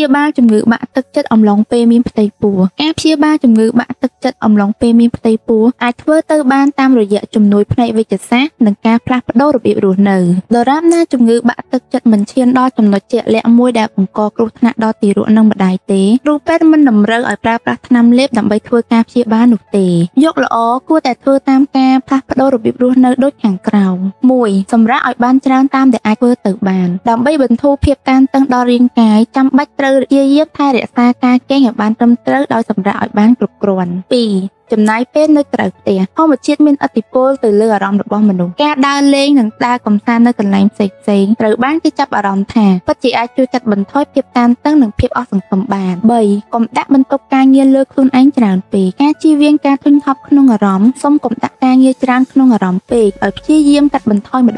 chia ba chủng ngữ bạc tức chất ông lóng pe miếng tây pù. Áp chia ba chủng ngữ bạc tức chất ông lóng pe miếng tây pù. Ai thưa tơ ban tam rồi dễ chủng nối plei với chất xác nâng ca plak đô rồi bị ruột nở. Đờ ráp na chủng ngữ bạc tức chất mình chiên đo chủng nói chẹt lẹ môi đẹp cùng co cột na đo tỉ ruộng nâng bật đại tế. Rụp pet mình nằm rơi ở plak plak năm lép đặng bay thưa ca chia ba nục tề. Dọc lõ cua tại thưa tam ca plak đô rồi bị ruột nở đốt hàng cào. Mùi sầm rác ở ban tràn tam để ai thưa tự bàn đặng bay bình thu phiệp can tăng đo riêng cái chăm bách trừ chia yếp thay rẻ xa ca kén ở ban tâm trừ đôi sầm rạ ở ban cực cồn. Pì chấm nái pet nơi cờ tiền không một chiếc miếng atipol từ lừa rong được bom mình đúng ca đa lên nắng ta cầm san nơi cần làm sạch sẽ rồi bán cái chắp ở rong thả bất chỉ ai chui chặt bình thoi phép tan tăng nắng phép ở phần cầm bàn bầy cầm đáp bên tộc ca nghe lừa khôn ánh tràn pì ca chi viên ca thun thập khôn ở rong xong cầm đáp ca nghe tràn khôn ở rong pì ở chi diêm chặt bình thoi một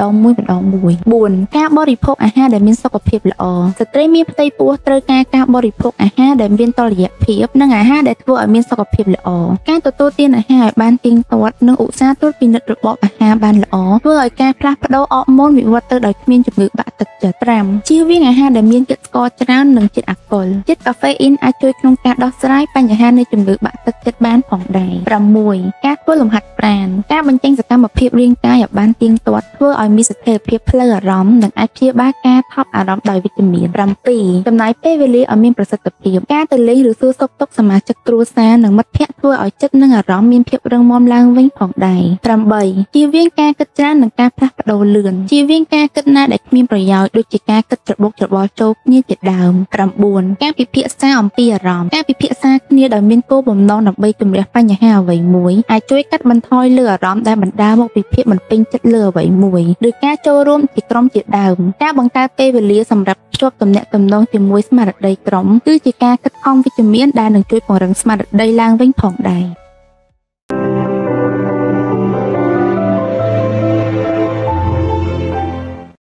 đòn mùi buồn ca body phốt à ha để miếng sau cặp phép lọ stress miếng tây pua trơ ca ca body phốt à ha để miếng to lẹ phép nâng à ha để thua ở miếng sau cặp phép lọ ca tôi tiên ở hai ban tiên toát nâng ủ xa tốt vì nứt rụp bọt ở hai ban lõ vừa ở ca plak đô ọ môn bị vật tư đời miên chụp ngữ bạ tật chật ram chiêu viên ở hai đời miên kết co tràn nâng chết alcohol chết caffeine ai chơi trong ca đo sải ban ở hai nơi chụp ngữ bạ tật chật ban phòng đầy rầm mùi các vỡ lồng hạt bàn các bên tranh giật ca một phiệp riêng ca ở ban tiên toát vừa ở miết thể phiệp plei ở róm nâng ai chia ba ca thóc ở róm đời vitamin rầm pì tầm nái pe veli ở miên proset tập phiệp ca từ lấy rửa xua sốc tốc xả má chất trua xa nâng mất phép vừa ở chất nâng ở rõm miên phiệp rừng mom lang vinh phòng đầy trầm bầy chi viên ca kết ra nâng ca plak đầu lườn chi viên ca kết na để miên bồi dồi được chỉ ca kết trợ bốc trợ bò châu như chỉ đàm trầm buồn ca bị phiệt xa ẩm pì ở rõm ca bị phiệt xa nia đời miên cô bồng non đập bay chùm rẽ pha nhà hào vậy muối ai chui cắt bần thoi lừa rõm đa bần đa một bị phiệt bần pin chất lừa vậy muối được ca châu rôm chỉ trống chỉ đàm ca bằng ca pe về lía sầm rập chốt tầm nẹt tầm non thì muối smart đầy trống cứ chỉ ca kết phong với chùm miên đa nâng chui phòng rừng smart đầy lang vinh phòng đầy